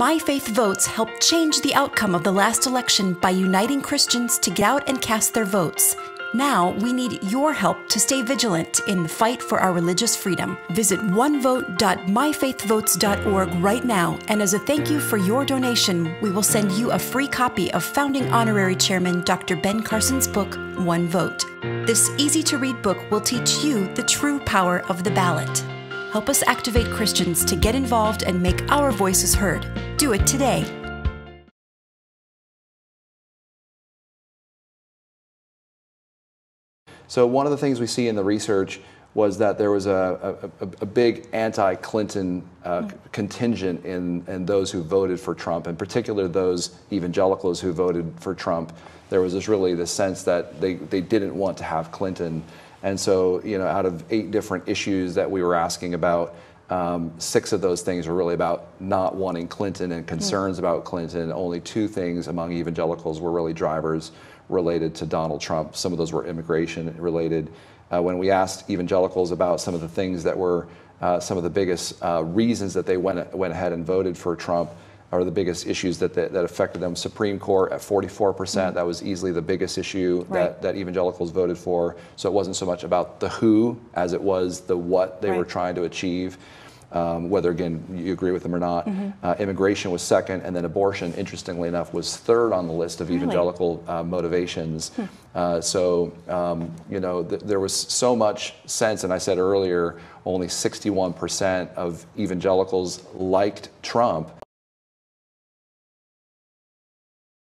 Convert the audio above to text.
My Faith Votes helped change the outcome of the last election by uniting Christians to get out and cast their votes. Now we need your help to stay vigilant in the fight for our religious freedom. Visit onevote.myfaithvotes.org right now, and as a thank you for your donation, we will send you a free copy of founding honorary chairman Dr. Ben Carson's book, One Vote. This easy-to-read book will teach you the true power of the ballot. Help us activate Christians to get involved and make our voices heard. Do it today. So one of the things we see in the research was that there was a big anti-Clinton contingent in those who voted for Trump, in particular those evangelicals who voted for Trump. There was really the sense that they didn't want to have Clinton. And so, you know, out of 8 different issues that we were asking about, 6 of those things were really about not wanting Clinton and concerns about Clinton. Only 2 things among evangelicals were really drivers related to Donald Trump. Some of those were immigration related. When we asked evangelicals about some of the things that were some of the biggest reasons that they went ahead and voted for Trump, or the biggest issues that affected them, Supreme Court at 44%, that was easily the biggest issue that evangelicals voted for. So it wasn't so much about the who as it was the what they were trying to achieve, whether, again, you agree with them or not. Immigration was second, and then abortion, interestingly enough, was third on the list of evangelical motivations. You know, there was so much sense, and I said earlier, only 61% of evangelicals liked Trump.